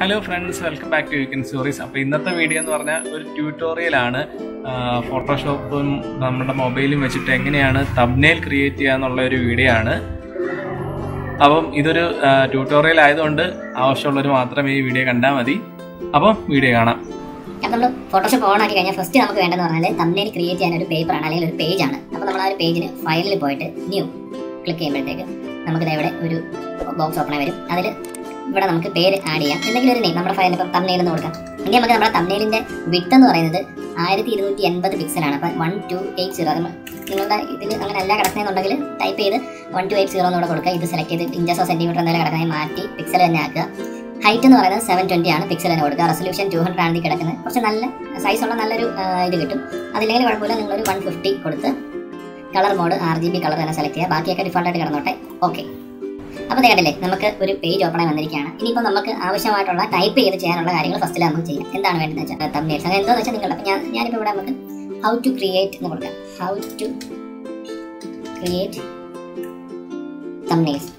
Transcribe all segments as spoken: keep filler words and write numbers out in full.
Hello friends, welcome back to U ken stories. അപ്പോൾ ഇന്നത്തെ video എന്ന് പറഞ്ഞാൽ ഒരു ട്യൂട്ടോറിയലാണ്. ഫോട്ടോഷോപ്പും നമ്മുടെ മൊബൈലും വെച്ചിട്ട് എങ്ങനെയാണ് തബ്നെയിൽ ക്രിയേറ്റ് ചെയ്യുക എന്നുള്ള ഒരു വീഡിയോ ആണ്. അപ്പം ഇതൊരു ട്യൂട്ടോറിയൽ ആയതുകൊണ്ട് ആവശ്യമുള്ളവർ മാത്രം ഈ വീഡിയോ കണ്ടാൽ മതി. അപ്പം വീഡിയോ കാണാം. അപ്പോൾ നമ്മൾ ഫോട്ടോഷോപ്പ് ഓൺ ആക്കി കഴിഞ്ഞാൽ ഫസ്റ്റ് നമുക്ക് വേണ്ടതെന്ന് പറഞ്ഞാൽ തബ്നെയിൽ ക്രിയേറ്റ് ചെയ്യാൻ ഒരു പേപ്പറാണ് അല്ലെങ്കിൽ ഒരു പേജാണ്. അപ്പോൾ നമ്മൾ ആ ഒരു പേജിൽ ഫയലിൽ പോയിട്ട് ന്യൂ ക്ലിക്ക് ചെയ്യുമ്പോഴത്തേക്ക് നമുക്കിത് ഇവിടെ ഒരു ബോക്സ് ഓപ്പൺ ആയി വരും. അതിൽ ഇവിടെ നമുക്ക് പേര് ആഡ് ചെയ്യാം, എന്തെങ്കിലും ഒരു നെയിം. നമ്മുടെ ഫയലിൽ ഇപ്പം തബ്നെയിൽ എന്ന് കൊടുക്കാം. എങ്കിൽ നമുക്ക് നമ്മുടെ തബ്നെയിലിൻ്റെ വിഡ്ത്ത് എന്ന് പറയുന്നത് ആയിരത്തി ഇരുന്നൂറ്റി എൺപത് പിക്സലാണ്. അപ്പം വൺ ടു എയ്റ്റ് സീറോ അത് നിങ്ങളുടെ ഇതിൽ അങ്ങനെ അല്ല കിടക്കണമെന്നുണ്ടെങ്കിൽ ടൈപ്പ് ചെയ്ത് വൺ ടു എയ്റ്റ് സീറോ എന്നോട് കൊടുക്കുക. ഇത് സെലക്ട് ചെയ്ത് ഇഞ്ചസോ സെൻറ്റിമീറ്റർ എന്നാലും കിടക്കണമെങ്കിൽ മാറ്റി പിക്സൽ തന്നെ ആക്കുക. ഹൈറ്റ് എന്ന് പറയുന്നത് സെവൻ ട്വൻറ്റി ആണ്, പിക്സൽ തന്നെ കൊടുക്കുക. റെസൊല്യൂഷൻ ടു ഹൺഡ്രഡ് ആണ് കിടക്കുന്നത്. കുറച്ച് നല്ല സൈസുള്ള നല്ലൊരു ഇത് കിട്ടും. അതില്ലെങ്കിൽ കുഴപ്പമില്ല, നിങ്ങളൊരു വൺ ഫിഫ്റ്റി കൊടുത്ത് colour mode R G B colour തന്നെ സെലക്ട് ചെയ്യുക. ബാക്കിയൊക്കെ ഡിഫോൾട്ടായിട്ട് കിടന്നോട്ടെ. ഓക്കെ, അപ്പോൾ കേട്ടില്ലേ, നമുക്ക് ഒരു പേജ് ഓപ്പൺ ആയി വന്നിരിക്കുകയാണ്. ഇനിയിപ്പോൾ നമുക്ക് ആവശ്യമായിട്ടുള്ള ടൈപ്പ് ചെയ്ത് ചെയ്യാനുള്ള കാര്യങ്ങൾ ഫസ്റ്റിൽ നമുക്ക് ചെയ്യാം. എന്താണ് വേണ്ടതെന്ന് വെച്ചാൽ തബ്നെയിൽസ് അങ്ങനെ എന്താണെന്ന് വെച്ചാൽ നിങ്ങളുടെ ഞാൻ ഞാനിപ്പോൾ ഇവിടെ നമുക്ക് ഹൗ ടു ക്രിയേറ്റ് എന്ന് കൊടുക്കാം. How to create thumbnails.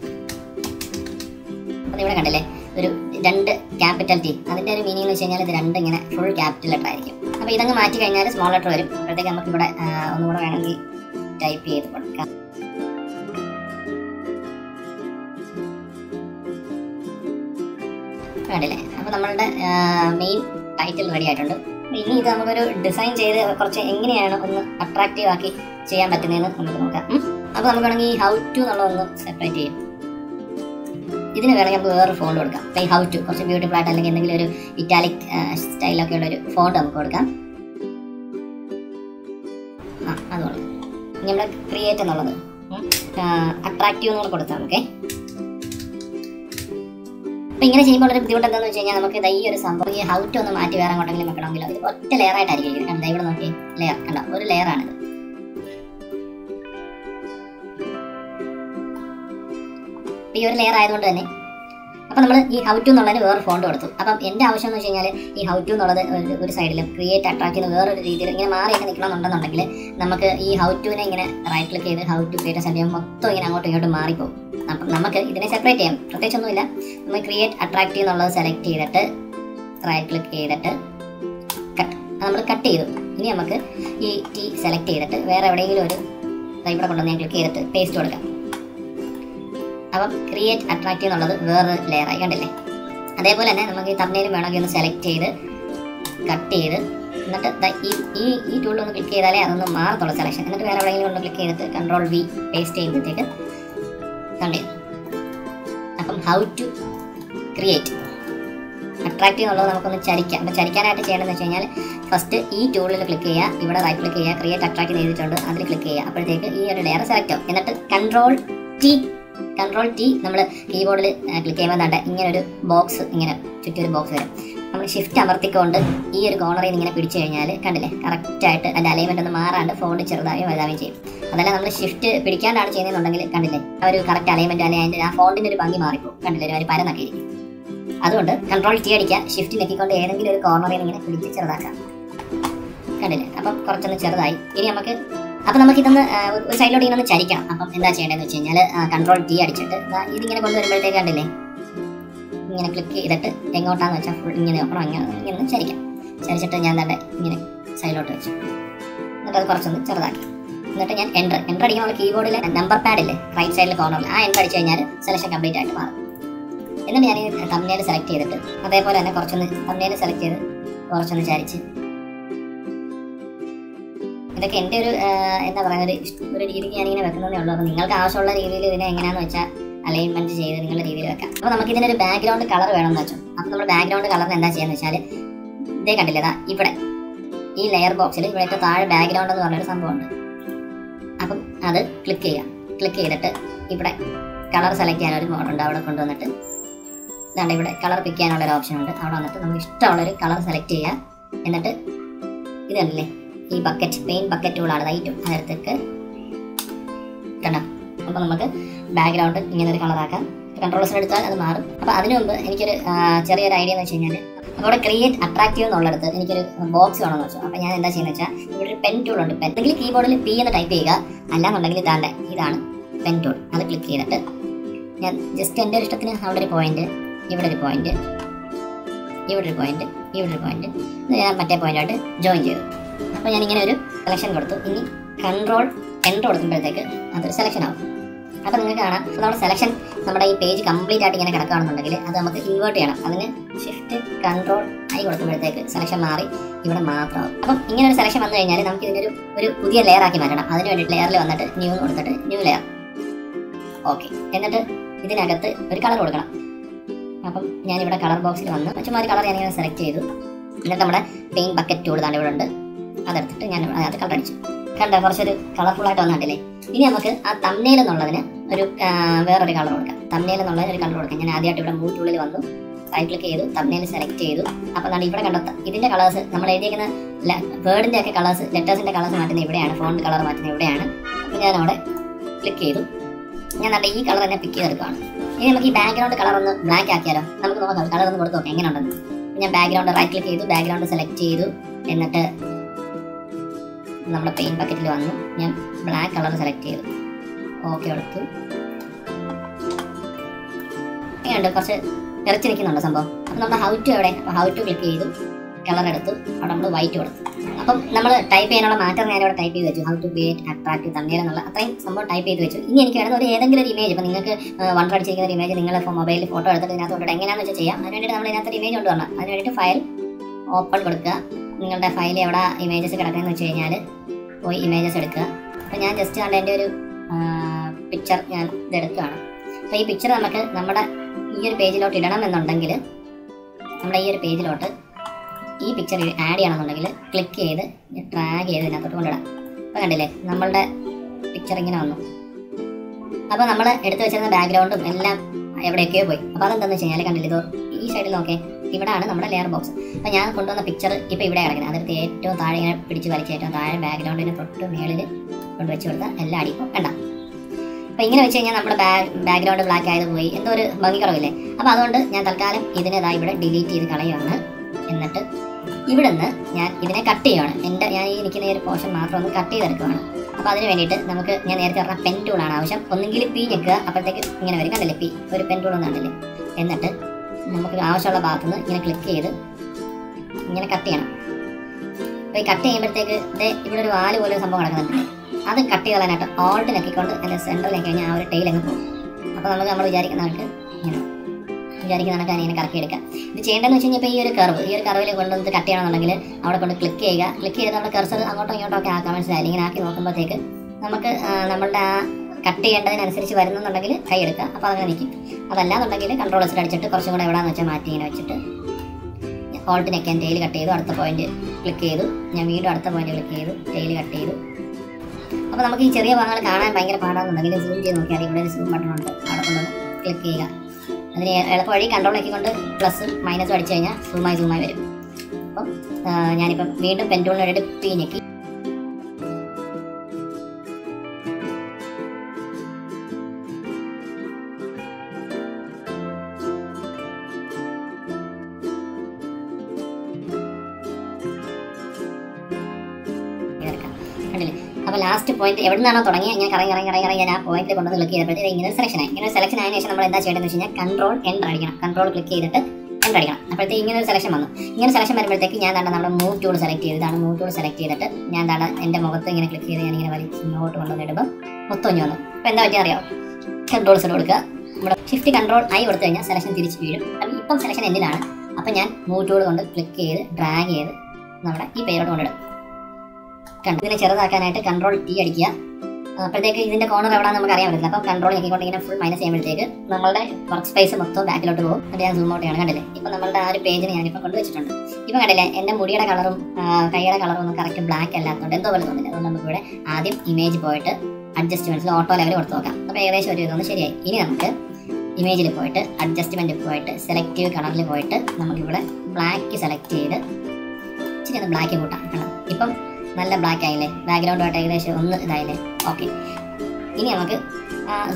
അപ്പോൾ ഇവിടെ കണ്ടില്ലേ ഒരു രണ്ട് ക്യാപിറ്റൽ ടി, അതിൻ്റെ ഒരു മീനിങ് എന്ന് വെച്ച് കഴിഞ്ഞാൽ ഇത് രണ്ട് ഇങ്ങനെ ഫുൾ ക്യാപിറ്റൽ ലെറ്റർ ആയിരിക്കും. അപ്പോൾ ഇതങ്ങ് മാറ്റി കഴിഞ്ഞാൽ സ്മോൾ ലെറ്റർ വരും. അപ്പോഴത്തേക്ക് നമുക്കിവിടെ ഒന്നുകൂടെ വേണമെങ്കിൽ ടൈപ്പ് ചെയ്ത് കൊടുക്കാം. ല്ലേ അപ്പോൾ നമ്മളുടെ മെയിൻ ടൈറ്റിൽ റെഡി ആയിട്ടുണ്ട്. ഇനി ഇത് നമുക്കൊരു ഡിസൈൻ ചെയ്ത് കുറച്ച് എങ്ങനെയാണ് ഒന്ന് അട്രാക്റ്റീവ് ആക്കി ചെയ്യാൻ പറ്റുന്നതെന്ന് നമുക്ക് നോക്കാം. അപ്പോൾ നമുക്ക് വേണമെങ്കിൽ ഈ ഹൗ ടു എന്നുള്ള ഒന്ന് സെപ്പറേറ്റ് ചെയ്യും. ഇതിന് വേണമെങ്കിൽ നമുക്ക് വേറൊരു ഫോണ്ട് കൊടുക്കാം. അപ്പോൾ ഈ ഹൗ ടു കുറച്ച് ബ്യൂട്ടിഫുൾ ആയിട്ട് അല്ലെങ്കിൽ എന്തെങ്കിലും ഒരു ഇറ്റാലിക് സ്റ്റൈലൊക്കെ ഉള്ളൊരു ഫോണ്ട് നമുക്ക് കൊടുക്കാം. ആ അതുകൊണ്ട് ഇനി നമ്മുടെ ക്രിയേറ്റ് എന്നുള്ളത് അട്രാക്റ്റീവ് എന്നുള്ള കൊടുക്കാം. ഓക്കെ, അപ്പോൾ ഇങ്ങനെ ചെയ്യുമ്പോൾ ഒരു ബുദ്ധിമുട്ട് എന്താണെന്ന് വെച്ച് കഴിഞ്ഞാൽ നമുക്ക് ഈ ഒരു സംഭവം ഈ ഹൗ ടു ഒന്ന് മാറ്റി വേറെ അങ്ങോട്ടെങ്കിലും വെക്കണമെങ്കിലോ ഇത് ഒറ്റ ലെയർ ആയിട്ടായിരിക്കും. കണ്ടോ ഇവിടെ നോക്കി, ലെയർ കണ്ടോ, ഒരു ലെയർ ആണിത്. ഈ ഒരു ലെയർ ആയതുകൊണ്ട് തന്നെ അപ്പോൾ നമ്മൾ ഈ ഹൗ ടു എന്നുള്ളതിന് വേറെ ഫോണ്ട് കൊടുത്തു. അപ്പം എൻ്റെ ആവശ്യം എന്ന് വെച്ച് കഴിഞ്ഞാൽ ഈ ഹൗ ടു എന്നുള്ളത് ഒരു സൈഡിലും ക്രിയേറ്റ് അട്രാക്ട് ചെയ്യുന്ന വേറൊരു രീതിയിൽ ഇങ്ങനെ മാറിയൊക്കെ നിൽക്കണമെന്നുണ്ടെന്നുണ്ടെങ്കിൽ നമുക്ക് ഈ ഹൗ ടുവിനെ ഇങ്ങനെ റൈറ്റ് ക്ലിക്ക് ചെയ്ത് ഹൗ ടു ക്രിയേറ്റ് സെൻറ്റ് ചെയ്യുമ്പോൾ മൊത്തം ഇങ്ങനെ അങ്ങോട്ടും ഇങ്ങോട്ടും മാറിപ്പോകും. അപ്പം നമുക്ക് ഇതിനെ സെപ്പറേറ്റ് ചെയ്യാം, പ്രത്യേകിച്ചൊന്നുമില്ല. നമ്മൾ ക്രിയേറ്റ് അട്രാക്റ്റീവ് എന്നുള്ളത് സെലക്ട് ചെയ്തിട്ട് റൈറ്റ് ക്ലിക്ക് ചെയ്തിട്ട് കട്ട്, നമ്മൾ കട്ട് ചെയ്തു. ഇനി നമുക്ക് ഈ ടി സെലക്ട് ചെയ്തിട്ട് വേറെ എവിടെയെങ്കിലും ഒരു ഇവിടെ കൊണ്ടുവന്ന് ഞാൻ ക്ലിക്ക് ചെയ്തിട്ട് പേസ്റ്റ് കൊടുക്കാം. അപ്പം ക്രിയേറ്റ് അട്രാക്റ്റീവ് എന്നുള്ളത് വേറൊരു ലെയറായി കണ്ടില്ലേ. അതേപോലെ തന്നെ നമുക്ക് ഈ തബ്നെയിൽ വേണമെങ്കിൽ ഒന്ന് സെലക്ട് ചെയ്ത് കട്ട് ചെയ്ത് എന്നിട്ട് ഈ ഈ ഈ ടൂളിലൊന്ന് ക്ലിക്ക് ചെയ്താലേ അതൊന്ന് മാറത്തുള്ളൂ സെലക്ഷൻ. എന്നിട്ട് വേറെ എവിടെയെങ്കിലും ഒന്ന് ക്ലിക്ക് ചെയ്തിട്ട് കൺട്രോൾ വി പേസ്റ്റ് ചെയ്യുമ്പോഴത്തേക്ക് കണ്ടു. അപ്പം ഹൗ ടു ക്രിയേറ്റ് അട്രാക്റ്റീവ് എന്നുള്ളത് നമുക്കൊന്ന് ചരിക്കാം. അപ്പോൾ ചരിക്കാനായിട്ട് ചെയ്യേണ്ടതെന്ന് വെച്ച് കഴിഞ്ഞാൽ ഫസ്റ്റ് ഈ ടൂളിൽ ക്ലിക്ക് ചെയ്യുക, ഇവിടെ റൈറ്റ് ക്ലിക്ക് ചെയ്യുക, ക്രിയേറ്റ് അട്രാക്റ്റീവ് ചെയ്തിട്ടുണ്ട്, അതിൽ ക്ലിക്ക് ചെയ്യുക. അപ്പോഴത്തേക്ക് ഈ ഒരു ലെയർ സെലക്ട് ആവും. എന്നിട്ട് കൺട്രോൾ ടി കൺട്രോൾ ടി നമ്മൾ കീബോർഡിൽ ക്ലിക്ക് ചെയ്യുമ്പോൾ തന്നെ ഇങ്ങനൊരു ബോക്സ് ഇങ്ങനെ ചുറ്റും ഒരു ബോക്സ് വരും. നമ്മൾ ഷിഫ്റ്റ് അമർത്തിക്കൊണ്ട് ഈ ഒരു കോർണറിൽ നിന്ന് ഇങ്ങനെ പിടിച്ചു കഴിഞ്ഞാൽ കണ്ടില്ലേ കറക്റ്റായിട്ട് അതിൻ്റെ അലൈൻമെൻ്റ് ഒന്ന് മാറാണ്ട് ഫോണ്ട് ചെറുതായും വലുതായും ചെയ്യും. അതല്ല നമ്മൾ ഷിഫ്റ്റ് പിടിക്കാണ്ടാണ് ചെയ്യുന്നതെന്നുണ്ടെങ്കിൽ കണ്ടില്ലേ ആ ഒരു കറക്റ്റ് അലൈൻമെൻറ്റ് അല്ലെങ്കിൽ അതിൻ്റെ ആ ഫോണ്ടിൻ്റെ ഒരു ഭംഗി മാറിപ്പോകും. കണ്ടില്ലേ ഒരു പരന്നൊക്കെ ഇരിക്കും. അതുകൊണ്ട് കൺട്രോൾ ടി അടിക്കുക, ഷിഫ്റ്റ് നെക്കിക്കൊണ്ട് ഏതെങ്കിലും ഒരു കോർണറിൽ നിന്ന് ഇങ്ങനെ പിടിച്ച് ചെറുതാക്കാം. കണ്ടില്ലേ അപ്പം കുറച്ചൊന്ന് ചെറുതായി. ഇനി നമുക്ക് അപ്പം നമുക്കിതൊന്ന് ഒരു സൈഡിലോട്ട് ഇങ്ങനെ ഒന്ന് ചരിക്കണം. അപ്പം എന്താ ചെയ്യേണ്ടതെന്ന് വെച്ച് കഴിഞ്ഞാൽ കൺട്രോൾ ടി അടിച്ചിട്ട് ഇതിങ്ങനെ കൊണ്ടുവരുമ്പോഴത്തേക്ക് കണ്ടില്ലേ ഇങ്ങനെ ക്ലിക്ക് ചെയ്തിട്ട് എങ്ങോട്ടാന്ന് വെച്ചാൽ ഫുൾ ഇങ്ങനെ നോക്കണം, ഇങ്ങനെ ഇങ്ങനെ ഒന്ന് ചരിക്കാം. ചരിച്ചിട്ട് ഞാൻ തന്നെ ഇങ്ങനെ സൈഡിലോട്ട് വെച്ചു, എന്നിട്ട് അത് കുറച്ചൊന്ന് ചെറുതാക്കി. എന്നിട്ട് ഞാൻ എൻ്റർ എൻ്റർ അടിക്കുമ്പോൾ നമ്മൾ കീബോർഡിലെ നമ്പർ പാഡില്ലേ റൈറ്റ് സൈഡിൽ കോർണറിൽ ആ എൻ്റർ അടിച്ചു കഴിഞ്ഞാൽ സെലക്ഷൻ കംപ്ലീറ്റ് ആയിട്ട് മാറും. എന്നിട്ട് ഞാൻ തബ്നെയിൽ സെലക്ട് ചെയ്തിട്ട് അതേപോലെ തന്നെ കുറച്ചൊന്ന് തബ്നെയിൽ സെലക്ട് ചെയ്ത് കുറച്ചൊന്ന് ചരിച്ച് ഇതൊക്കെ എൻ്റെ ഒരു എന്താ പറയുക ഒരു ഒരു രീതിക്ക് ഞാനിങ്ങനെ വെക്കുന്നതേ ഉള്ളൂ. അപ്പോൾ നിങ്ങൾക്ക് ആവശ്യമുള്ള രീതിയിൽ ഇതിനെ എങ്ങനെയാണെന്ന് വെച്ചാൽ അലൈൻമെൻറ്റ് ചെയ്ത് നിങ്ങളുടെ രീതിയിൽ വെക്കാം. അപ്പോൾ നമുക്ക് ഇതിനൊരു ബാക്ക്ഗ്രൗണ്ട് കളർ വേണമെന്ന് വെച്ചു. അപ്പോൾ നമ്മൾ ബാക്ക്ഗ്രൗണ്ട് കളറിന് എന്താ ചെയ്യുക എന്ന് വെച്ചാൽ ഇതേ കണ്ടില്ലേ ഇവിടെ ഈ ലെയർ ബോക്സിൽ ഇവിടുത്തെ താഴെ ബാക്ക്ഗ്രൗണ്ട് എന്ന് പറഞ്ഞൊരു സംഭവമുണ്ട്. അപ്പം അത് ക്ലിക്ക് ചെയ്യാം. ക്ലിക്ക് ചെയ്തിട്ട് ഇവിടെ കളർ സെലക്ട് ചെയ്യാനൊരു മോഡുണ്ട്. അവിടെ കൊണ്ടുവന്നിട്ട് ഇതാണ് ഇവിടെ കളർ പിക്ക് ചെയ്യാനുള്ളൊരു ഓപ്ഷനുണ്ട്. അവിടെ വന്നിട്ട് നമുക്ക് ഇഷ്ടമുള്ളൊരു കളർ സെലക്ട് ചെയ്യുക. എന്നിട്ട് ഇത് കണ്ടില്ലേ ഈ ബക്കറ്റ് പെയിൻ ബക്കറ്റുകളാണ് ലൈറ്റും അതിനകത്തേക്ക് കണ്ടാം. അപ്പോൾ നമുക്ക് ബാക്ക്ഗ്രൗണ്ട് ഇങ്ങനെ ഒരു കളറാക്കാം. കൺട്രോൾസിൽ എടുത്താൽ അത് മാറും. അപ്പോൾ അതിനു മുമ്പ് എനിക്കൊരു ചെറിയൊരു ഐഡിയ എന്ന് വെച്ച് കഴിഞ്ഞാൽ അവിടെ ക്രിയേറ്റ് അട്രാക്റ്റീവ് എന്നുള്ളടത്ത് എനിക്കൊരു ബോക്സ് വേണമെന്ന് വെച്ചു. അപ്പോൾ ഞാൻ എന്താ ചെയ്യുന്നത് വെച്ചാൽ ഇവിടെ ഒരു പെൻ ടൂൾ ഉണ്ട്. പെൻ എന്തെങ്കിലും കീബോർഡിൽ പി എന്ന് ടൈപ്പ് ചെയ്യുക, അല്ലാന്നുണ്ടെങ്കിൽ ഇതാണ്ട് ഇതാണ് പെൻ ടൂൾ. അത് ക്ലിക്ക് ചെയ്തിട്ട് ഞാൻ ജസ്റ്റ് എൻ്റെ ഒരു ഇഷ്ടത്തിന് അവിടെ ഒരു പോയിൻറ്റ്, ഇവിടെ ഒരു പോയിൻറ്റ്, ഈ ഒരു പോയിന്റ് ഈ ഒരു പോയിന്റ് ഇത് ഞാൻ മറ്റേ പോയിന്റായിട്ട് ജോയിൻ ചെയ്തു. അപ്പോൾ ഞാൻ ഇങ്ങനെ ഒരു സെലക്ഷൻ കൊടുത്തു. ഇനി കൺട്രോൾ എൻ്റർ കൊടുക്കുമ്പോഴത്തേക്ക് അതൊരു സെലക്ഷൻ ആവും. അപ്പോൾ നിങ്ങൾക്ക് കാണാം നമ്മുടെ സെലക്ഷൻ നമ്മുടെ ഈ പേജ് കംപ്ലീറ്റ് ആയിട്ട് ഇങ്ങനെ കിടക്കുകയാണെന്നുണ്ടെങ്കിൽ അത് നമുക്ക് ഇൻവേർട്ട് ചെയ്യണം. അതിന് ഷിഫ്റ്റ് കൺട്രോൾ ആയി കൊടുക്കുമ്പോഴത്തേക്ക് സെലക്ഷൻ മാറി ഇവിടെ മാത്രമാവും. അപ്പം ഇങ്ങനെ ഒരു സെലക്ഷൻ വന്നു കഴിഞ്ഞാൽ നമുക്ക് ഇതിനൊരു ഒരു പുതിയ ലെയർ ആക്കി മാറ്റണം. അതിന് വേണ്ടിയിട്ട് ലെയറിൽ വന്നിട്ട് ന്യൂ കൊടുത്തിട്ട് ന്യൂ ലെയർ ഓക്കെ. എന്നിട്ട് ഇതിനകത്ത് ഒരു കളർ കൊടുക്കണം. അപ്പം ഞാനിവിടെ കളർ ബോക്സിൽ വന്ന് ചുമ്മാ ഒരു കളർ ഞാനിങ്ങനെ സെലക്ട് ചെയ്തു. എന്നിട്ട് നമ്മുടെ പെയിൻറ്റ് ബക്കറ്റ് ടൂൾ താണ്ട് ഇവിടെ ഉണ്ട്, അതെടുത്തിട്ട് ഞാൻ അത് കളർ അടിച്ചു. കണ്ട കുറച്ചൊരു കളർഫുള്ളായിട്ട് വന്നിട്ടില്ലേ. ഇനി നമുക്ക് ആ തംബ്നെയിൽ എന്നുള്ളതിന് ഒരു വേറൊരു കളർ കൊടുക്കാം. തംബ്നെയിൽ എന്നുള്ളതിന് ഒരു കളർ കൊടുക്കാം. ഞാൻ ആദ്യമായിട്ട് ഇവിടെ മൂവ് ടൂളിൽ വന്നു, റൈറ്റ് ക്ലിക്ക് ചെയ്തു, തംബ്നെയിൽ സെലക്ട് ചെയ്തു. അപ്പോൾ നമ്മൾ ഇവിടെ കണ്ട ഇതിൻ്റെ കളേഴ്സ് നമ്മൾ എഴുതിയിരിക്കുന്ന വേർഡിൻ്റെ ഒക്കെ കളേഴ്സ് ലെറ്റേഴ്സിൻ്റെ കളേഴ്സ് മാറ്റുന്നത് ഇവിടെയാണ്, ഫോണിൻ്റെ കളർ മാറ്റുന്നത് ഇവിടെയാണ്. അപ്പോൾ ഞാനവിടെ ക്ലിക്ക് ചെയ്തു. ഞാൻ നല്ല ഈ കളർ തന്നെ പിക്ക് ചെയ്തെടുക്കുകയാണ്. ഇനി നമുക്ക് ഈ ബാക്ക്ഗ്രൗണ്ട് കളർ ഒന്ന് ബ്ലാക്ക് ആക്കിയാലോ, നമുക്ക് നോക്കാം കളർ ഒന്ന് കൊടുത്ത് നോക്കാം എങ്ങനെയുണ്ടെന്ന്. ഞാൻ ബാക്ക്ഗ്രൗണ്ട് റൈറ്റ് ക്ലിക്ക് ചെയ്തു, ബാക്ക്ഗ്രൗണ്ട് സെലക്ട് ചെയ്തു. എന്നിട്ട് നമ്മുടെ പെയിൻറ്റ് ബക്കറ്റിൽ വന്നു, ഞാൻ ബ്ലാക്ക് കളർ സെലക്ട് ചെയ്തു, ഓക്കെ കൊടുത്തു. അങ്ങനെയുണ്ട്, കുറച്ച് ഇറച്ചി നിൽക്കുന്നുണ്ട് സംഭവം. അപ്പം നമ്മുടെ ഹൗ ടു എവിടെ, അപ്പോൾ ഹൗ ടു ക്ലിക്ക് ചെയ്തു, കളർ എടുത്തു, അവിടെ നമ്മൾ വൈറ്റ് കൊടുത്തു. അപ്പം നമ്മൾ ടൈപ്പ് ചെയ്യാനുള്ള മാറ്റം ഞാനിവിടെ ടൈപ്പ് ചെയ്ത് വെച്ചു. How to create attractive thumbnail എന്നുള്ള അത്രയും സംഭവം ടൈപ്പ് ചെയ്ത് വെച്ചു. ഇനി എനിക്ക് വേണമെന്ന് ഒരു ഏതെങ്കിലും ഒരു ഇമേജ്, ഇപ്പോൾ നിങ്ങൾക്ക് വണ്ടർ അടിച്ചിരിക്കുന്ന ഒരു ഇമേജ് നിങ്ങൾ മൊബൈലിൽ ഫോട്ടോ എടുത്തിട്ട് ഇതിനകത്ത് കൊണ്ടിട്ട് എങ്ങനെയാണെന്ന് വെച്ചാൽ ചെയ്യാം. അതിന് വേണ്ടിയിട്ട് നമ്മൾ ഇതിനകത്ത് ഒരു ഇമേജ് കൊണ്ടുവരണം. അതിന് വേണ്ടിയിട്ട് ഫയൽ ഓപ്പൺ കൊടുക്കുക. നിങ്ങളുടെ ഫയൽ എവിടെ ഇമേജസ് കിടക്കുന്നതെന്ന് വെച്ച് കഴിഞ്ഞാൽ പോയി ഇമേജസ് എടുക്കുക. അപ്പോൾ ഞാൻ ജസ്റ്റ് കണ്ട എൻ്റെ ഒരു പിക്ചർ ഞാൻ ഇതെടുക്കുകയാണ്. അപ്പോൾ ഈ പിക്ചർ നമുക്ക് നമ്മുടെ ഈ ഒരു പേജിലോട്ട് ഇടണം എന്നുണ്ടെങ്കിൽ നമ്മുടെ ഈ ഒരു പേജിലോട്ട് ഈ പിക്ചർ ആഡ് ചെയ്യണമെന്നുണ്ടെങ്കിൽ ക്ലിക്ക് ചെയ്ത് ഡ്രാഗ് ചെയ്ത് ഇതിനകത്തോട്ട് കൊണ്ടിടാം. അപ്പോൾ കണ്ടില്ലേ നമ്മളുടെ പിക്ചർ ഇങ്ങനെ വന്നു. അപ്പോൾ നമ്മൾ എടുത്തു വെച്ചിരുന്ന ബാക്ക്ഗ്രൗണ്ടും എല്ലാം എവിടെയൊക്കെയോ പോയി. അപ്പോൾ അതെന്താണെന്ന് വെച്ച് കഴിഞ്ഞാൽ കണ്ടില്ലേ, ഇത് ഈ സൈഡിൽ നോക്കേ, ഇവിടെയാണ് നമ്മുടെ ലെയർ ബോക്സ്. അപ്പോൾ ഞാൻ കൊണ്ടുവന്ന പിക്ചർ ഇപ്പോൾ ഇവിടെ കിടക്കുന്നത്. അതിർത്തി ഏറ്റവും താഴെ ഇങ്ങനെ പിടിച്ച് വലിച്ച് ഏറ്റവും താഴെ ബാക്ക്ഗ്രൗണ്ടിന് തൊട്ട് മേളിൽ കൊണ്ട് വെച്ച് കൊടുത്താൽ എല്ലാം അടിക്കും വേണ്ട. അപ്പോൾ ഇങ്ങനെ വെച്ച് കഴിഞ്ഞാൽ നമ്മുടെ ബാ ബാക്ക്ഗ്രൗണ്ട് ബ്ലാക്ക് ആയത് പോയി, എന്തോ ഒരു ഭംഗിക്കുറവില്ലേ. അപ്പോൾ അതുകൊണ്ട് ഞാൻ തൽക്കാലം ഇതിനേതാ ഇവിടെ ഡിലീറ്റ് ചെയ്ത് കളയുകയാണ്. എന്നിട്ട് ഇവിടെ നിന്ന് ഞാൻ ഇതിനെ കട്ട് ചെയ്യുകയാണ്. എൻ്റെ ഞാൻ ഈ നിൽക്കുന്ന ഒരു പോർഷൻ മാത്രം ഒന്ന് കട്ട് ചെയ്തെടുക്കുകയാണ്. അപ്പോൾ അതിന് വേണ്ടിയിട്ട് നമുക്ക് ഞാൻ നേരത്തെ പറഞ്ഞ പെൻ ടൂളാണ് ആവശ്യം. ഒന്നെങ്കിൽ പി ഞെക്കുക, അപ്പോഴത്തേക്ക് ഇങ്ങനെ വരും കണ്ടില്ലേ, പി ഒരു പെൻ ടൂൾ ഒന്നാണല്ലേ. എന്നിട്ട് നമുക്ക് ആവശ്യമുള്ള ഭാഗത്തു നിന്ന് ഇങ്ങനെ ക്ലിക്ക് ചെയ്ത് ഇങ്ങനെ കട്ട് ചെയ്യണം. അപ്പോൾ ഈ കട്ട് ചെയ്യുമ്പോഴത്തേക്ക് ഇത് ഇവിടെ ഒരു വാല് പോലെ സംഭവം കിടക്കുന്നുണ്ട്. അത് കട്ട് ചെയ്താലായിട്ട് ഓൾട്ട് നക്കിക്കൊണ്ട് അതിൻ്റെ സെൻറ്ററിലേക്ക് കഴിഞ്ഞാൽ ആ ഒരു ടെയിൽ അങ്ങ് പോകും. അപ്പോൾ നമുക്ക് നമ്മൾ വിചാരിക്കുന്ന ആൾക്ക് ഇങ്ങനെ വിചാരിക്കുന്ന കണക്ക് അതിനെ കറക്കി എടുക്കാം. ഇത് ചെയ്യേണ്ടതെന്ന് വെച്ച് കഴിഞ്ഞാൽ ഇപ്പോൾ ഈ ഒരു കർവ് ഈ ഒരു കർവിൽ കൊണ്ടുവന്ന് കട്ട് ചെയ്യണമെന്നുണ്ടെങ്കിൽ അവിടെ കൊണ്ട് ക്ലിക്ക് ചെയ്യുക. ക്ലിക്ക് ചെയ്ത് നമ്മുടെ കർസർ അങ്ങോട്ടോ ഇങ്ങോട്ടോ ഒക്കെ ആക്കാൻ മനസ്സിലായി. ഇങ്ങനെ ആക്കി നോക്കുമ്പോഴത്തേക്ക് നമുക്ക് നമ്മളുടെ ആ കട്ട് ചെയ്യേണ്ടതിനനുസരിച്ച് വരുന്നുണ്ടെങ്കിൽ കൈ എടുക്കുക. അപ്പോൾ അങ്ങനെ നിൽക്കും. അതല്ലാന്നുണ്ടെങ്കിൽ കൺട്രോൾ വെച്ചിട്ട് അടിച്ചിട്ട് കുറച്ചും കൂടെ എവിടെയെന്ന് വെച്ചാൽ മാറ്റി ഇങ്ങനെ വെച്ചിട്ട് ഹോൾട്ടിനൊക്കെ ഞാൻ ടെയിൽ കട്ട് ചെയ്തു. അടുത്ത പോയിന്റ് ക്ലിക്ക് ചെയ്തു. ഞാൻ വീണ്ടും അടുത്ത പോയിന്റ് ക്ലിക്ക് ചെയ്തു, ടെയിൽ കട്ട് ചെയ്തു. അപ്പോൾ നമുക്ക് ഈ ചെറിയ ഭാഗങ്ങൾ കാണാൻ ഭയങ്കര പാടാണെന്നുണ്ടെങ്കിൽ സൂം ചെയ്ത് നോക്കിയാൽ ഇവിടെ ഒരു സൂം ബട്ടണുണ്ട്, അവിടെ കൊണ്ടുവന്ന് ക്ലിക്ക് ചെയ്യുക. അതിന് എളുപ്പം വഴി കൺട്രോൾ ആക്കിക്കൊണ്ട് പ്ലസ്സും മൈനസും അടിച്ചു കഴിഞ്ഞാൽ സൂമായി സൂമായി വരും. അപ്പം ഞാനിപ്പം വീണ്ടും പെൻ ടൂളിന് വേണ്ടിയിട്ട് പി ഞെക്കി. അപ്പോൾ ലാസ്റ്റ് പോയിന്റ് എവിടെ നിന്നാണോ തുടങ്ങി ഇങ്ങനെ കറങ്ങി കറങ്ങി കറങ്ങി ഇറങ്ങി ഞാൻ ആ പോയിന്റിൽ കൊണ്ടുവന്ന് ക്ലിക്ക് ചെയ്തപ്പോഴത്തേക്ക് ഇങ്ങനെ സെലക്ഷൻ ആയി. ഇങ്ങനെ സെലക്ഷൻ ആയതിനു ശേഷം നമ്മൾ എന്താ ചെയ്യേണ്ടതെന്ന് വെച്ച് കഴിഞ്ഞാൽ കൺട്രോൾ എൻ്റർ അടിക്കണം. കൺട്രോൾ ക്ലിക്ക് ചെയ്തിട്ട് എൻ്റർ അടിക്കണം. അപ്പോഴത്തേക്ക് ഇങ്ങനെ ഒരു സെലക്ഷൻ വന്നു. ഇങ്ങനെ സെലക്ഷൻ വരുമ്പോഴത്തേക്ക് ഞാൻ തന്നെ നമ്മുടെ മൂവ് ടൂൾ സെലക്ട് ചെയ്തതാണ്. മൂവ് ടൂൾ സെലക്ട് ചെയ്തിട്ട് ഞാൻ തന്നെ എൻ്റെ മുഖത്ത് ഇങ്ങനെ ക്ലിക്ക് ചെയ്ത് ഞാൻ ഇങ്ങനെ വലിച്ച് ഇങ്ങോട്ട് കൊണ്ടുവന്നിടുമ്പോൾ മൊത്തം വന്നു. അപ്പോൾ എന്താ പറ്റിയാൽ അറിയാമോ, കൺട്രോൾ സെറ്റ് കൊടുക്കുക, നമ്മുടെ ഷിഫ്റ്റ് കൺട്രോൾ ആയി കൊടുത്തു കഴിഞ്ഞാൽ സെലക്ഷൻ തിരിച്ച് വീഴും. അപ്പം ഇപ്പം സെലക്ഷൻ എന്നിലാണ്. അപ്പം ഞാൻ മൂവ് ടൂൾ കൊണ്ട് ക്ലിക്ക് ചെയ്ത് ഡ്രാഗ് ചെയ്ത് നമ്മുടെ ഈ പേരോട്ട് കൊണ്ടിടും. കണ്ടു ഇതിനെ ചെറുതാക്കാനായിട്ട് കൺട്രോൾ ടി അടിക്കുക. അപ്പോഴത്തേക്ക് ഇതിൻ്റെ കോർണർ എവിടെയാണെന്ന് നമുക്ക് അറിയാൻ പറ്റില്ല. അപ്പം കൺട്രോൾ ഞെക്കിക്കൊണ്ട് ഇങ്ങനെ ഫുൾ മൈനസ് ചെയ്യുമ്പോഴത്തേക്ക് നമ്മളുടെ വർക്ക് സ്പേസ് മൊത്തം ബാക്കിലോട്ട് പോകും. അത് ഞാൻ സൂം ഔട്ട് ചെയ്യണം. കണ്ടില്ലേ ഇപ്പം നമ്മളുടെ ആ ഒരു പേജിന് ഞാനിപ്പോൾ കൊണ്ടുവച്ചിട്ടുണ്ട്. ഇപ്പം കണ്ടില്ലേ എൻ്റെ മുടിയുടെ കളറും കൈയുടെ കളറും ഒന്നും കറക്റ്റ് ബ്ലാക്ക് അല്ലാത്തതുകൊണ്ട് എന്തോ പോലെ തോന്നില്ല. അതുകൊണ്ട് നമുക്ക് ഇവിടെ ആദ്യം ഇമേജ് പോയിട്ട് അഡ്ജസ്റ്റ്മെൻറ്റ്സിൽ ഓട്ടോ ലെവൽ കൊടുത്ത് നോക്കാം. അപ്പോൾ ഏകദേശം ഒരു ഇതൊന്ന് ശരിയായി. ഇനി നമുക്ക് ഇമേജിൽ പോയിട്ട് അഡ്ജസ്റ്റ്മെൻറ്റിൽ പോയിട്ട് സെലക്റ്റീവ് കളറിൽ പോയിട്ട് നമുക്കിവിടെ ബ്ലാക്ക് സെലക്ട് ചെയ്ത് ഇച്ചിരി ഒന്ന് ബ്ലാക്ക് കൂട്ടാം. ഇപ്പം നല്ല ബ്ലാക്ക് ആയില്ലേ, ബാക്ക്ഗ്രൗണ്ടുമായിട്ട് ഏകദേശം ഒന്ന് ഇതായില്ലേ, ഓക്കെ. ഇനി നമുക്ക്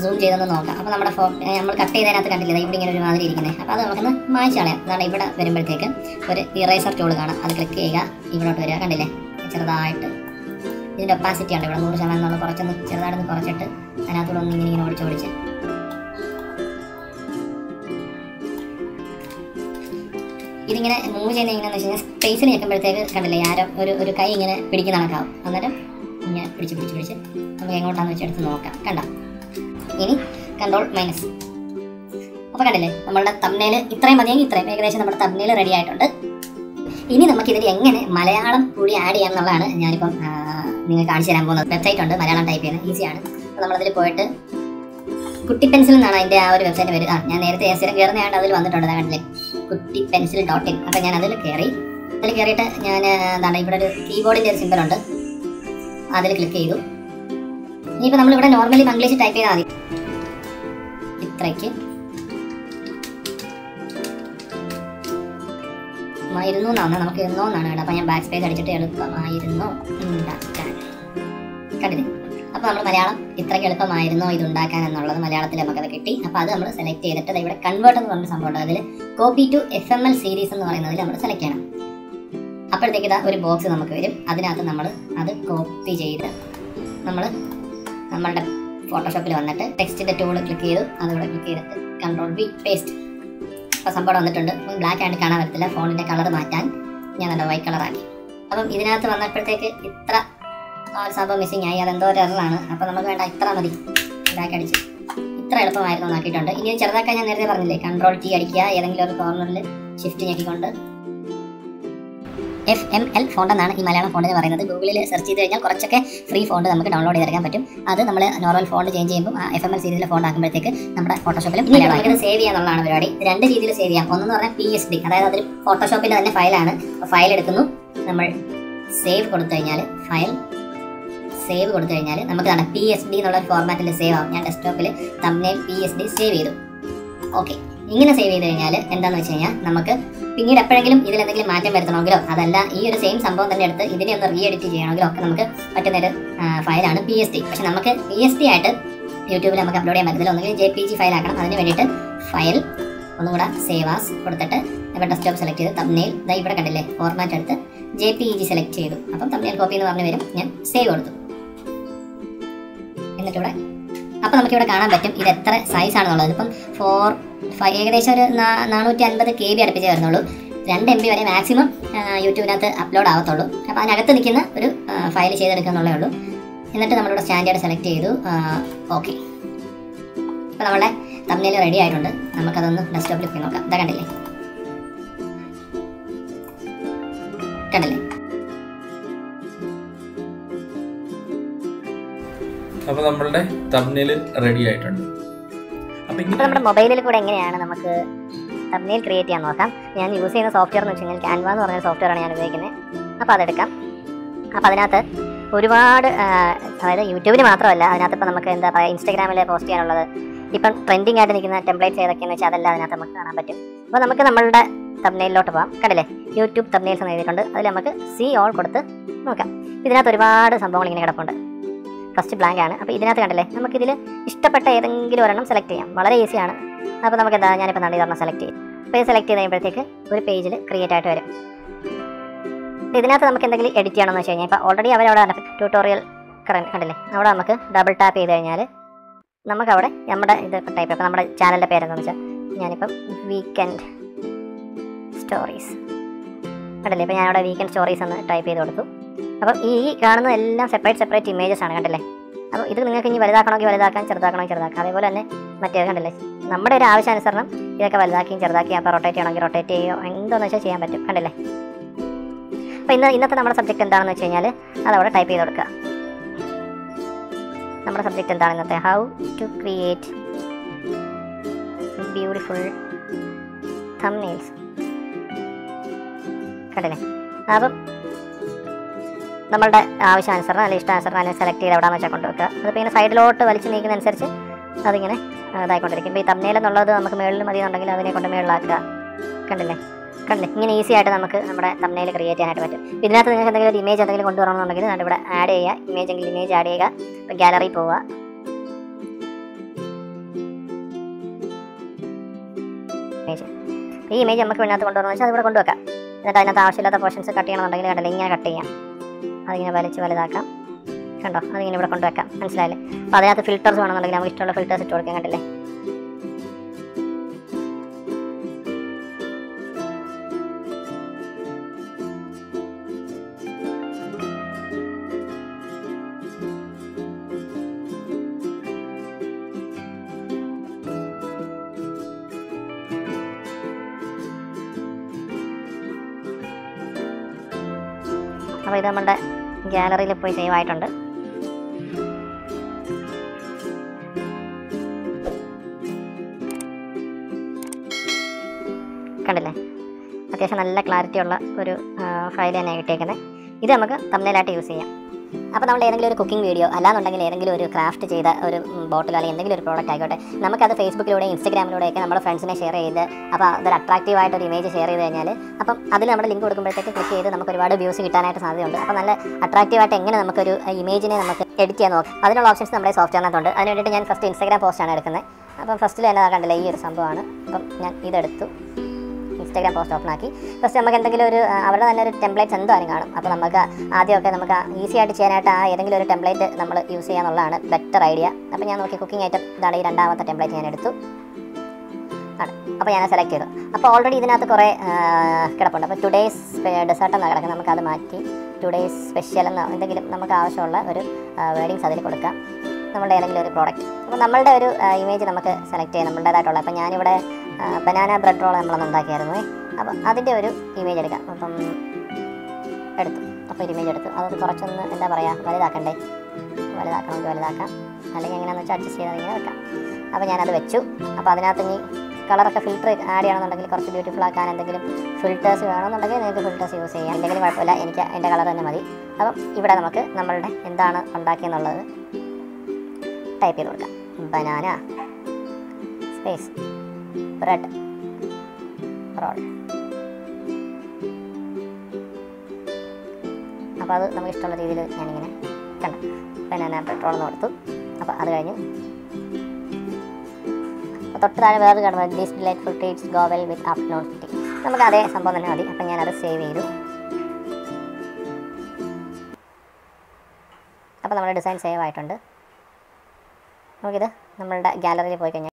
സൂം ചെയ്തൊന്ന് നോക്കാം. അപ്പോൾ നമ്മുടെ ഫോ നമ്മൾ കട്ട് ചെയ്തതിനകത്ത് കണ്ടില്ലേ ഇവിടെ ഇങ്ങനെ ഒരു മാതിരി ഇരിക്കുന്നത്. അപ്പോൾ അത് നമുക്കൊന്ന് മായ്ച്ച് കളയാം. അതാണ് ഇവിടെ വരുമ്പോഴത്തേക്ക് ഒരു ഇറേസർ ടൂൾ കാണാം. അത് ക്ലിക്ക് ചെയ്യുക, ഇവിടോട്ട് വരിക. കണ്ടില്ലേ ചെറുതായിട്ട് ഇതിൻ്റെ ഒപ്പാസിറ്റി ആണ് ഇവിടെ നൂറ് ശതമാനം നമ്മൾ കുറച്ചൊന്ന് ചെറുതായിട്ടൊന്ന് കുറച്ചിട്ട് അതിനകത്തോടെ ഒന്ന് ഇങ്ങനെ ഇങ്ങനെ ഓടിച്ച് ഓടിച്ച് ഇതിങ്ങനെ മൂവ് ചെയ്യുന്ന എങ്ങനെയാണെന്ന് വെച്ച് കഴിഞ്ഞാൽ സ്പേസിൽ നിൽക്കുമ്പോഴത്തേക്ക് കണ്ടില്ലേ ആരോ ഒരു ഒരു കൈ ഇങ്ങനെ പിടിക്കുന്ന കണക്കാവും. അന്നേരം ഇങ്ങനെ പിടിച്ച് പിടിച്ച് പിടിച്ച് നമുക്ക് എങ്ങോട്ടാണെന്ന് വെച്ചെടുത്ത് നോക്കാം. കണ്ട ഇനി കൺട്രോൾ മൈനസ്. അപ്പോൾ കണ്ടില്ലേ നമ്മളുടെ തമ്പ്നെയിൽ ഇത്രയും മതിയെങ്കിൽ ഇത്രയും ഏകദേശം നമ്മുടെ തമ്പ്നെയിൽ റെഡി ആയിട്ടുണ്ട്. ഇനി നമുക്കിതിൽ എങ്ങനെ മലയാളം കൂടി ആഡ് ചെയ്യാം എന്നുള്ളതാണ് ഞാനിപ്പം നിങ്ങൾ കാണിച്ചു തരാൻ പോകുന്നത്. വെബ്സൈറ്റ് ഉണ്ട് മലയാളം ടൈപ്പ് ചെയ്യുന്നത് ഈസിയാണ്. അപ്പോൾ നമ്മളതിൽ പോയിട്ട് കുട്ടി പെൻസിൽ എന്നാണ് അതിൻ്റെ ആ ഒരു വെബ്സൈറ്റ് വരിക. ഞാൻ നേരത്തെ എസ് കയറുന്നതായിട്ട് അതിൽ വന്നിട്ടുണ്ട്. കണ്ടില്ലേ കുട്ടി പെൻസിൽ ഡോട്ട് ഇൻ. അപ്പോൾ ഞാൻ അതിൽ കയറി അതിൽ കയറിയിട്ട് ഞാൻ എന്താണ് ഇവിടെ ഒരു കീബോർഡിൻ്റെ ഒരു സിമ്പിളുണ്ട്, അതിൽ ക്ലിക്ക് ചെയ്തു. ഇനിയിപ്പോൾ നമ്മളിവിടെ നോർമലി മംഗ്ലീഷ് ടൈപ്പ് ചെയ്താൽ മതി. ഇത്രയ്ക്ക് ആയിരുന്നു എന്നാണ് നമുക്ക് ഇരുന്നോ എന്നാണ് കേട്ടോ. അപ്പം ഞാൻ ബാക്ക് സ്പേസ് അടിച്ചിട്ട് എളുപ്പമായിരുന്നോ ഉണ്ടാക്കാൻ. കണ്ടില്ലേ അപ്പോൾ നമ്മൾ മലയാളം ഇത്രയ്ക്ക് എളുപ്പമായിരുന്നോ ഇത് ഉണ്ടാക്കാൻ എന്നുള്ളത് മലയാളത്തിൽ നമുക്കത് കിട്ടി. അപ്പോൾ അത് നമ്മൾ സെലക്ട് ചെയ്തിട്ട് അത് ഇവിടെ കൺവേർട്ട് എന്ന് പറഞ്ഞ സംഭവം ഉണ്ട്. അതിൽ copy to F M L series എന്ന് പറയുന്നതിൽ നമ്മൾ സെലക്ട് ചെയ്യണം. അപ്പോഴത്തേക്ക് ഇതാ ഒരു ബോക്സ് നമുക്ക് വരും. അതിനകത്ത് നമ്മൾ അത് കോപ്പി ചെയ്ത് നമ്മൾ നമ്മളുടെ ഫോട്ടോഷോപ്പിൽ വന്നിട്ട് ടെക്സ്റ്റിൻ്റെ ടൂൾ ക്ലിക്ക് ചെയ്തു. അതുകൂടെ ക്ലിക്ക് ചെയ്തിട്ട് കൺട്രോൾ വി പേസ്റ്റ്. അപ്പോൾ സംഭവം വന്നിട്ടുണ്ട്. ബ്ലാക്ക് ആയിട്ട് കാണാൻ പറ്റത്തില്ല. ഫോണിൻ്റെ കളർ മാറ്റാൻ ഞാൻ നല്ല വൈറ്റ് കളറാക്കി. അപ്പം ഇതിനകത്ത് വന്നപ്പോഴത്തേക്ക് ഇത്ര ഒരു സംഭവം മിസ്സിങ് ആയി. അതെന്തോ ഒരു എററാണ്. അപ്പോൾ നമുക്ക് വേണ്ട ഇത്ര മതി. ബ്ലാക്ക് അടിച്ച് ഇത്ര എളുപ്പമായിരുന്നു നോക്കിയിട്ടുണ്ട്. ഇനി ചെറുതാക്കാൻ ഞാൻ നേരത്തെ പറഞ്ഞില്ലേ കൺട്രോൾ ടി അടിക്കുക, ഏതെങ്കിലും ഒരു കോർണറിൽ ഷിഫ്റ്റ് ഞെക്കിക്കൊണ്ട്. എഫ് എം എൽ ഫോണ്ട് എന്നാണ് ഈ മലയാളം ഫോണ്ട് എന്ന് പറയുന്നത്. ഗൂഗിളിൽ സെർച്ച് ചെയ്ത് കഴിഞ്ഞാൽ കുറച്ചൊക്കെ ഫ്രീ ഫോണ്ട് നമുക്ക് ഡൗൺലോഡ് ചെയ്തെടുക്കാൻ പറ്റും. അത് നമ്മൾ നോർമൽ ഫോണ്ട് ചേഞ്ച് ചെയ്യുമ്പോൾ എഫ് എം എൽ സീരീസിലെ ഫോണ്ട് ആക്കുമ്പോഴത്തേക്ക് നമ്മുടെ ഫോട്ടോഷോപ്പിൽ മലയാളം സേവ് ചെയ്യാന്നുള്ളതാണ് പരിപാടി. രണ്ട് രീതിയിൽ സേവ് ചെയ്യാം. ഒന്നെന്ന് പറഞ്ഞാൽ പി എസ് ഡി, അതായത് അതിൽ ഫോട്ടോഷോപ്പിൻ്റെ തന്നെ ഫയലാണ്. ഫയൽ എടുക്കുന്നു, നമ്മൾ സേവ് കൊടുത്തു കഴിഞ്ഞാൽ ഫയൽ സേവ് കൊടുത്തു കഴിഞ്ഞാൽ നമുക്ക് കാണാം പി എസ് ഡി എന്നുള്ള ഫോർമാറ്റിൽ സേവ് ആവും. ഞാൻ ഡെസ്ക്ടോപ്പിൽ thumbnail P S D save ചെയ്തു. ഓക്കെ, ഇങ്ങനെ സേവ് ചെയ്ത് കഴിഞ്ഞാൽ എന്താണെന്ന് വെച്ച് കഴിഞ്ഞാൽ നമുക്ക് പിന്നീട് എപ്പോഴെങ്കിലും ഇതിലെന്തെങ്കിലും മാറ്റം വരുത്തണമെങ്കിലോ അതല്ല ഈ ഒരു സെയിം സംഭവം തന്നെ എടുത്ത് ഇതിനെ ഒന്ന് റീ എഡിറ്റ് ചെയ്യണമെങ്കിലോ ഒക്കെ നമുക്ക് പറ്റുന്നൊരു ഫയലാണ് പി എസ് ടി. പക്ഷെ നമുക്ക് പി എസ് ടി ആയിട്ട് യൂട്യൂബിൽ നമുക്ക് അപ്ലോഡ് ചെയ്യാൻ പറ്റത്തില്ല. ഒന്നുകിൽ ജെ പി ജി ഫയൽ ആക്കണം. അതിന് വേണ്ടിയിട്ട് ഫയൽ ഒന്നും കൂടെ സേവ് ആസ് കൊടുത്തിട്ട് ഇവിടെ ഡെസ്ക്ടോപ്പ് സെലക്ട് ചെയ്ത് തമ്പ്നെയിൽ ദാ ഇവിടെ കണ്ടില്ലേ ഫോർമാറ്റ് എടുത്ത് ജെ പി ജി സെലക്ട് ചെയ്തു. അപ്പം തമ്പ്നെയിൽ കോപ്പി എന്ന് പറഞ്ഞ് വരും. ഞാൻ സേവ് കൊടുത്തു. എന്നിട്ടിവിടെ അപ്പോൾ നമുക്കിവിടെ കാണാൻ പറ്റും ഇത് എത്ര സൈസാണെന്നുള്ളത്. ഇപ്പം ഫോർ ഫൈവ് ഏകദേശം ഒരു നാനൂറ്റി അൻപത് കെ ബി അടുപ്പിച്ചേ വരുന്നുള്ളൂ. രണ്ട് എം ബി വരെ മാക്സിമം യൂട്യൂബിനകത്ത് അപ്ലോഡ് ആവത്തുള്ളൂ. അപ്പോൾ അതിനകത്ത് നിൽക്കുന്ന ഒരു ഫയൽ ചെയ്തെടുക്കുക എന്നുള്ളേ ഉള്ളൂ. എന്നിട്ട് നമ്മളിവിടെ സ്റ്റാൻഡേർഡ് സെലക്ട് ചെയ്തു. ഓക്കെ, ഇപ്പോൾ നമ്മുടെ തമ്പ്നെയിൽ റെഡി ആയിട്ടുണ്ട്. നമുക്കതൊന്ന് ഡെസ്ക്ടോപ്പിൽ പോയി നോക്കാം. ഇതാ കണ്ടില്ലേ കണ്ടില്ലേ അപ്പോൾ നമ്മളുടെ തമ്പ്നെയിൽ റെഡി ആയിട്ടുണ്ട്. അപ്പോൾ നമ്മുടെ മൊബൈലിൽ കൂടെ എങ്ങനെയാണ് നമുക്ക് തമ്പ്നെയിൽ ക്രിയേറ്റ് ചെയ്യാൻ നോക്കാം. ഞാൻ യൂസ് ചെയ്യുന്ന സോഫ്റ്റ്വെയർ എന്ന് വെച്ച് കഴിഞ്ഞാൽ ക്യാൻവ എന്ന് പറഞ്ഞ സോഫ്റ്റ്വെയർ ആണ് ഞാൻ ഉപയോഗിക്കുന്നത്. അപ്പോൾ അതെടുക്കാം. അപ്പോൾ അതിനകത്ത് ഒരുപാട് അതായത് യൂട്യൂബിൽ മാത്രമല്ല അതിനകത്ത് ഇപ്പോൾ നമുക്ക് എന്താ പറയുക ഇൻസ്റ്റാഗ്രാമിൽ പോസ്റ്റ് ചെയ്യാനുള്ളത്, ഇപ്പം ട്രെൻഡിങ് ആയിട്ട് നിൽക്കുന്ന ടെംപ്ലേറ്റ്സ് ഏതൊക്കെയാണെന്ന് വെച്ചാൽ അതെല്ലാം അതിനകത്ത് നമുക്ക് കാണാൻ പറ്റും. അപ്പോൾ നമുക്ക് നമ്മളുടെ തമ്പ്നെയിലോട്ട് പോകാം. കണ്ടില്ലേ യൂട്യൂബ് തമ്പ്നെയിൽസ് എന്ന് എഴുതിയിട്ടുണ്ട്. അതിൽ നമുക്ക് സി ഓൾ കൊടുത്ത് നോക്കാം. ഇതിനകത്ത് ഒരുപാട് സംഭവങ്ങൾ ഇങ്ങനെ കിടപ്പുണ്ട്. ഫസ്റ്റ് ബ്ലാങ്ക് ആണ്. അപ്പോൾ ഇതിനകത്ത് കണ്ടില്ലേ നമുക്കിതിൽ ഇഷ്ടപ്പെട്ട ഏതെങ്കിലും ഒരെണ്ണം സെലക്ട് ചെയ്യാം. വളരെ ഈസിയാണ്. അപ്പോൾ നമുക്ക് എന്താ ഞാനിപ്പോൾ നാളെ ഇതൊരെണ്ണം സെലക്ട് ചെയ്യും. അപ്പോൾ ഇത് സെലക്ട് ചെയ്ത് കഴിയുമ്പോഴത്തേക്ക് ഒരു പേജിൽ ക്രിയേറ്റ് ആയിട്ട് വരും. ഇതിനകത്ത് നമുക്ക് എന്തെങ്കിലും എഡിറ്റ് ചെയ്യണമെന്ന് വെച്ച് കഴിഞ്ഞാൽ ഇപ്പോൾ ഓൾറെഡി അവരവിടെ ട്യൂട്ടോറിയൽ കണ്ടില്ലേ അവിടെ നമുക്ക് ഡബിൾ ടാപ്പ് ചെയ്ത് കഴിഞ്ഞാൽ നമുക്കവിടെ നമ്മുടെ ഇത് ടൈപ്പ് ഇപ്പോൾ നമ്മുടെ ചാനലിൻ്റെ പേരെന്താണെന്ന് വെച്ചാൽ ഞാനിപ്പം വീക്കെൻഡ് സ്റ്റോറീസ് കണ്ടില്ലേ. ഇപ്പോൾ ഞാനവിടെ വീക്കെൻഡ് സ്റ്റോറീസ് എന്ന് ടൈപ്പ് ചെയ്ത് കൊടുത്തു. അപ്പം ഈ കാണുന്ന എല്ലാം സെപ്പറേറ്റ് സെപ്പറേറ്റ് ഇമേജസ് ആണ് കണ്ടില്ലേ. അപ്പോൾ ഇത് നിങ്ങൾക്ക് ഇനി വലുതാക്കണമെങ്കിൽ വലുതാക്കാം, ചെറുതാക്കണമെങ്കിൽ ചെറുതാക്കാം. അതേപോലെ തന്നെ മറ്റേത് കണ്ടില്ലേ നമ്മുടെ ഒരു ആവശ്യാനുസരണം ഇതൊക്കെ വലുതാക്കിയും ചെറുതാക്കിയും അപ്പോൾ റൊട്ടേറ്റ് ചെയ്യണമെങ്കിൽ റൊട്ടേറ്റ് ചെയ്യുകയോ എന്താണെന്ന് വെച്ചാൽ ചെയ്യാൻ പറ്റും. കണ്ടില്ലേ. അപ്പോൾ ഇന്ന് ഇന്നത്തെ നമ്മുടെ സബ്ജക്റ്റ് എന്താണെന്ന് വെച്ച് കഴിഞ്ഞാൽ അതവിടെ ടൈപ്പ് ചെയ്ത് കൊടുക്കുക. നമ്മുടെ സബ്ജക്റ്റ് എന്താണ് ഇന്നത്തെ? How to create beautiful thumbnails. കണ്ടില്ലേ. അപ്പം നമ്മളുടെ ആവശ്യാനുസരണം അല്ലെങ്കിൽ ഇഷ്ടാനുസരണം അതിനെ സെലക്ട് ചെയ്ത് എവിടെയെന്ന് വെച്ചാൽ കൊണ്ടുവെക്കുക. അതിപ്പോൾ ഇങ്ങനെ സൈഡിലോട്ട് വലിച്ചു നീക്കുന്ന അനുസരിച്ച് അതിങ്ങനെ ഇതായിക്കൊണ്ടിരിക്കും. ഇപ്പോൾ ഈ തമ്പ്നെയിൽ എന്നുള്ളത് നമുക്ക് മുകളിൽ മതി എന്നുണ്ടെങ്കിൽ അതിനെ കൊണ്ട് മുകളിലാക്കുക. കണ്ടില്ലേ കണ്ടില്ലേ ഇങ്ങനെ ഈസി ആയിട്ട് നമുക്ക് നമ്മുടെ തമ്പ്നെയിൽ ക്രിയേറ്റ് ചെയ്യാനായിട്ട് പറ്റും. ഇതിനകത്ത് നിങ്ങൾക്ക് എന്തെങ്കിലും ഒരു ഇമേജ് എന്തെങ്കിലും കൊണ്ടുവരണമെന്നുണ്ടെങ്കിൽ അത് ഇവിടെ ആഡ് ചെയ്യുക. ഇമേജ് എങ്കിൽ ഇമേജ് ആഡ് ചെയ്യുക. ഇപ്പോൾ ഗാലറി പോവുക. ഇമേജ് ഈ ഇമേജ് നമുക്ക് ഇതിനകത്ത് കൊണ്ടുവരണം വെച്ചാൽ അതിവിടെ കൊണ്ടുവെക്കാം. എന്നിട്ട് അതിനകത്ത് ആവശ്യമില്ലാത്ത പോർഷൻസ് കട്ട് ചെയ്യണമെന്നുണ്ടെങ്കിൽ കണ്ടില്ലേ ഇങ്ങനെ കട്ട് ചെയ്യാം. അതിങ്ങനെ വലിച്ച് വലുതാക്കാം. കണ്ടോ അതിങ്ങനെ ഇവിടെ കൊണ്ടുവെക്കാം. മനസ്സിലായില്ലേ. അപ്പോൾ അതിനകത്ത് ഫിൽറ്റേഴ്സ് വേണമെന്നുണ്ടെങ്കിൽ നമുക്ക് ഇഷ്ടമുള്ള ഫിൽറ്റേഴ്സ് ഇട്ട് കൊടുക്കാൻ. കണ്ടില്ലേ. അപ്പോൾ ഇത് നമ്മുടെ ഗ്യാലറിയിൽ പോയി സേവ് ആയിട്ടുണ്ട്. കണ്ടില്ലേ, അത്യാവശ്യം നല്ല ക്ലാരിറ്റി ഉള്ള ഒരു ഫയൽ തന്നെയാണ് കിട്ടിയേക്കുന്നത്. ഇത് നമുക്ക് തംബ്നെയിലായിട്ട് യൂസ് ചെയ്യാം. അപ്പോൾ നമ്മൾ ഏതെങ്കിലും ഒരു കുക്കിംഗ് വീഡിയോ അല്ലാന്നുണ്ടെങ്കിൽ ഏതെങ്കിലും ഒരു ക്രാഫ്റ്റ് ചെയ്ത ഒരു ബോട്ടിൽ അല്ലെങ്കിൽ എന്തെങ്കിലും ഒരു പ്രോഡക്റ്റ് ആയിക്കോട്ടെ, നമുക്കത് ഫേസ്ബുക്കിലൂടെ ഇൻസ്റ്റഗ്രാമിലൂടെയൊക്കെ നമ്മുടെ ഫ്രണ്ട്സിനെ ഷെയർ ചെയ്ത് അപ്പോൾ അതൊരു അട്രാക്റ്റീവായിട്ടൊരു ഇമേജ് ഷെയർ ചെയ്ത് കഴിഞ്ഞാൽ അപ്പം അതിൽ നമ്മൾ ലിങ്ക് കൊടുക്കുമ്പോഴത്തേക്ക് ക്ലിക്ക് ചെയ്ത് നമുക്ക് ഒരുപാട് വ്യൂസ് കിട്ടാനായിട്ട് സാധ്യതയുണ്ട്. അപ്പോൾ നല്ല അട്രാക്റ്റീവായിട്ട് എങ്ങനെ നമുക്കൊരു ഇമേജിനെ നമുക്ക് എഡിറ്റ് ചെയ്യാൻ നോക്കാം, അതിനുള്ള ഓപ്ഷൻസ് നമ്മുടെ സോഫ്റ്റ്വെയറിനകത്തുണ്ട്. അതിന് വേണ്ടിയിട്ട് ഞാൻ ഫസ്റ്റ് ഇൻസ്റ്റഗ്രാം പോസ്റ്റാണ് എടുക്കുന്നത്. അപ്പം ഫസ്റ്റിൽ തന്നെ കണ്ടില്ല ഈ ഒരു സംഭവമാണ്. അപ്പം ഞാൻ ഇതെടുത്തു, ഇൻസ്റ്റാഗ്രാം പോസ്റ്റ് ഓപ്പൺ ആക്കി. ഫസ്റ്റ് നമുക്ക് എന്തെങ്കിലും ഒരു അവരുടെ തന്നെ ഒരു ടെംപ്ലേറ്റ്സ് എന്തായാലും കാണും. അപ്പോൾ നമുക്ക് ആദ്യമൊക്കെ നമുക്ക് ഈസി ആയിട്ട് ചെയ്യാനായിട്ട് ആ ഏതെങ്കിലും ഒരു ടെംപ്ലേറ്റ് നമ്മൾ യൂസ് ചെയ്യാന്നുള്ളതാണ് ബെറ്റർ ഐഡിയ. അപ്പോൾ ഞാൻ നോക്കി കുക്കിംഗ് ഐറ്റം ഇതാണ്, ഈ രണ്ടാമത്തെ ടെംപ്ലേറ്റ് ഞാൻ എടുത്തു ആണ്. അപ്പോൾ ഞാൻ സെലക്ട് ചെയ്തു. അപ്പോൾ ഓൾറെഡി ഇതിനകത്ത് കുറേ കിടപ്പുണ്ട്. അപ്പോൾ ടുഡേയ്സ് ഡെസേർട്ട് എന്നാണ് കിടക്കുന്നത്, നമുക്കത് മാറ്റി ടുഡേയ്സ് സ്പെഷ്യൽ എന്ന എന്തെങ്കിലും നമുക്ക് ആവശ്യമുള്ള ഒരു വേർഡിങ്സ് അതിൽ കൊടുക്കാം. നമ്മുടെ ഏതെങ്കിലും ഒരു പ്രോഡക്റ്റ്, അപ്പോൾ നമ്മളുടെ ഒരു ഇമേജ് നമുക്ക് സെലക്ട് ചെയ്യാം നമ്മുടേതായിട്ടുള്ള. അപ്പോൾ ഞാനിവിടെ ബനാന ബ്രെഡ് റോൾ നമ്മളൊന്ന് ഉണ്ടാക്കിയായിരുന്നു. അപ്പോൾ അതിൻ്റെ ഒരു ഇമേജ് എടുക്കാം. അപ്പം എടുത്തു, അപ്പോൾ ഒരു ഇമേജ് എടുത്തു. അത് കുറച്ചൊന്ന് എന്താ പറയുക, വലുതാക്കണ്ടേ, വലുതാക്കണമെങ്കിൽ വലുതാക്കാം, അല്ലെങ്കിൽ എങ്ങനെയാണെന്ന് വെച്ചാൽ അഡ്ജസ്റ്റ് ചെയ്ത് അതിങ്ങനെ വെക്കാം. അപ്പോൾ ഞാനത് വെച്ചു. അപ്പോൾ അതിനകത്ത് ഇനി കളറൊക്കെ ഫിൽറ്റർ ആഡ് ചെയ്യണമെന്നുണ്ടെങ്കിൽ, കുറച്ച് ബ്യൂട്ടിഫുൾ ആക്കാൻ എന്തെങ്കിലും ഫിൽറ്റേഴ്സ് വേണമെന്നുണ്ടെങ്കിൽ നിങ്ങൾക്ക് ഫിൽറ്റേഴ്സ് യൂസ് ചെയ്യാം, എന്തെങ്കിലും കുഴപ്പമില്ല, എനിക്ക് എൻ്റെ കളർ തന്നെ മതി. അപ്പം ഇവിടെ നമുക്ക് നമ്മളുടെ എന്താണ് ഉണ്ടാക്കിയെന്നുള്ളത് ടൈപ്പ് ചെയ്ത് കൊടുക്കാം. Banana space bread roll. അപ്പോൾ അത് നമുക്ക് ഇഷ്ടമുള്ള രീതിയിൽ ഞാനിങ്ങനെ കണ്ടു ബനാന ബ്രെഡ് റോൾ എന്ന് കൊടുത്തു. അപ്പോൾ അത് കഴിഞ്ഞു. അപ്പോൾ തൊട്ട് താഴെ വേറെ കാണുമ്പോൾ this delightful treats go well with afternoon tea, നമുക്ക് അതേ സംഭവം തന്നെ മതി. അപ്പം ഞാനത് സേവ് ചെയ്തു. അപ്പോൾ നമ്മുടെ ഡിസൈൻ സേവ് ആയിട്ടുണ്ട്. നമുക്കിത് നമ്മളുടെ ഗാലറിയിൽ പോയി കഴിഞ്ഞാൽ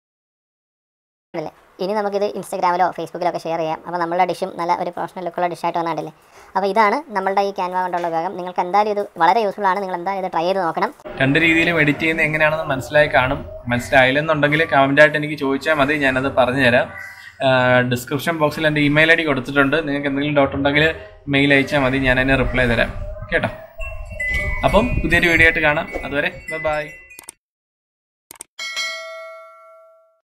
അല്ലേ, ഇനി നമുക്കിത് ഇൻസ്റ്റാഗ്രാമിലോ ഫേസ്ബുക്കിലോ ഒക്കെ ഷെയർ ചെയ്യാം. അപ്പോൾ നമ്മളുടെ ഡിഷും നല്ല ഒരു പ്രൊഫഷണൽ ലുക്കുള്ള ഡിഷായിട്ട് വന്നിട്ടില്ലേ. അപ്പോൾ ഇതാണ് നമ്മളുടെ ഈ ക്യാൻവ കൊണ്ടുള്ള ഉപയോഗം. നിങ്ങൾക്ക് എന്തായാലും ഇത് വളരെ യൂസ്ഫുൾ ആണ്. നിങ്ങൾ എന്തായാലും ഇത് ട്രൈ ചെയ്ത് നോക്കണം. രണ്ട് രീതിയിലും എഡിറ്റ് ചെയ്യുന്നത് എങ്ങനെയാണെന്ന് മനസ്സിലായി കാണും. മനസ്സിലായില്ലെന്നുണ്ടെങ്കിൽ കമൻറ്റായിട്ട് എനിക്ക് ചോദിച്ചാൽ മതി, ഞാനത് പറഞ്ഞുതരാം. ഡിസ്ക്രിപ്ഷൻ ബോക്സിൽ എൻ്റെ ഇമെയിൽ ഐ ഡി കൊടുത്തിട്ടുണ്ട്. നിങ്ങൾക്ക് എന്തെങ്കിലും ഡൗട്ട് ഉണ്ടെങ്കിൽ മെയിൽ അയച്ചാൽ മതി, ഞാൻ അതിന് റിപ്ലൈ തരാം കേട്ടോ. അപ്പം പുതിയൊരു വീഡിയോ ആയിട്ട് കാണാം. അതുവരെ ബൈ.